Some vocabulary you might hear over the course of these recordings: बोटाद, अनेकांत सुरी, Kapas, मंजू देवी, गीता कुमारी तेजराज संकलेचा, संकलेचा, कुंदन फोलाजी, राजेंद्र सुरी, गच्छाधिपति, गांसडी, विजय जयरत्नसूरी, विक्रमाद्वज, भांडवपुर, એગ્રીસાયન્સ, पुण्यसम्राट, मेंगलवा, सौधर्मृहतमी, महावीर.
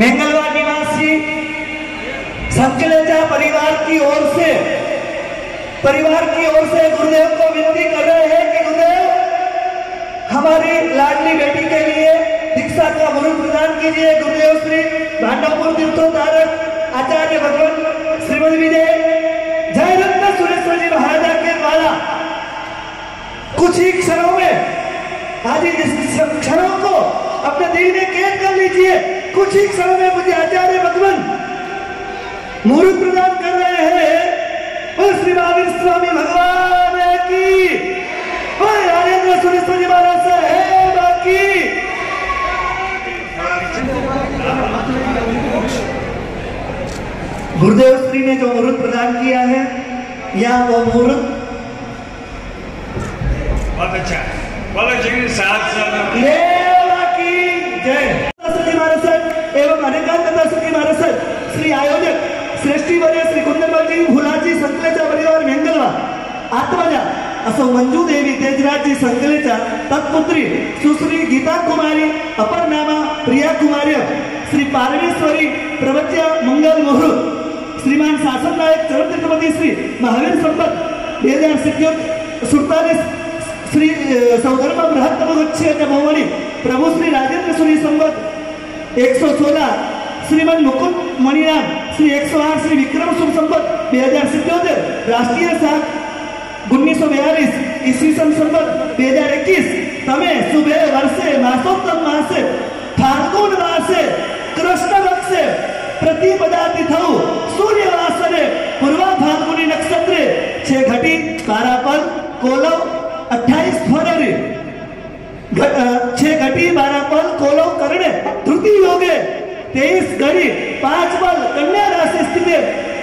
मेंगलवा निवासी संकलेचा परिवार की ओर से गुरुदेव को विनती कर रहे हैं कि गुरुदेव हमारी लाडली बेटी के लिए दीक्षा का गुरु प्रदान कीजिए। गुरुदेव श्री भांडवपुर तीर्थोधारक आचार्य श्रीमद विजय जयरत्नसूरी जी महाराज के द्वारा कुछ ही क्षणों में आज इस क्षणों को अपने दिल में कैद कर लीजिए। कुछ ही क्षणों में मुझे आचार्य मुहूर्त प्रदान कर रहे हैं। और श्री महावीर स्वामी भगवान की और राजेंद्र सुरी महाराज है बाकी गुरुदेव श्री ने जो मुहूर्त प्रदान किया है या वो मुहूर्त बहुत अच्छा है। साथ बाकी जय सुरी महाराज सर एवं अनेकांत सुरी महाराज सर श्री आयोजक श्रेष्ठी बने श्री कुंदन फोलाजी संकलेचा परिवार मेंगलवा आत्मजा असो मंजू देवी तेजराजी संकलेचा तत्पुत्री सुश्री गीता कुमारी अपरनामा प्रिया कुमारी श्री पार्वेश्वरी प्रवच्या मंगल मुहूर्त श्रीमान शासन नायक चरत्रपति श्री महावीर संपत 2047 श्री सौधर्मृहतमी प्रभु श्री राजेंद्र सुरी संबत 116 श्रीमन मुकुंद मणिराम श्री 108 श्री विक्रम संबत 2077 राष्ट्रीय 7/1942 ईस्वी संबत 2021 तमे सुबह वर्षे मासोत्तम मासे फाल्गुन मासे कृष्ण पक्षे प्रतिपदा तिथौ सूर्यवासरे पूर्वा फाल्गुनी नक्षत्रे 6 घटी पारापल कोलव 28 फरवरी 6 घटी पारापल कोलव करणे तृतीय योगे 23 घड़ी 5 पल कन्या राशि स्थित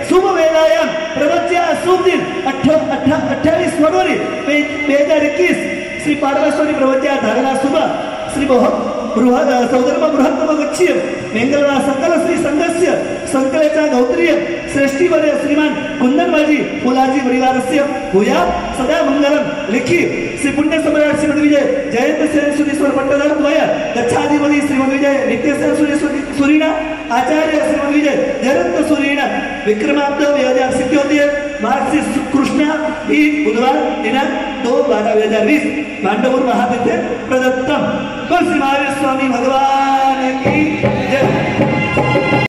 शुभ वेलायन प्रवच्या शुभ दिन 28 फरवरी 2021 श्री पार्वश्वरी प्रवच्या धारणा सुबह श्री बृहद सौधर्म बृहत्तम गच्छीय मेंगलवा सकल श्री संघस्य संकलेचा गौत्रीय श्रेष्ठी वरे श्रीमान कुंदन फोलाजी परिवार से भूया सदा मंगलम लिखी श्री पुण्य सम्राट श्रीमद विजय जयंतश्वर पट्टदार द्वय गच्छाधिपति श्रीमद विजय नित्य सूरीना आचार्य श्रीमद विजय जयरत्नसूरीना विक्रमाद्वज 2077 मार्च से कृष्णा भी बुधवार दिनांक 2/12/2020 भांडवपुर महातीर्थ प्रदत्तम श्री महावीर स्वामी भगवान की जय।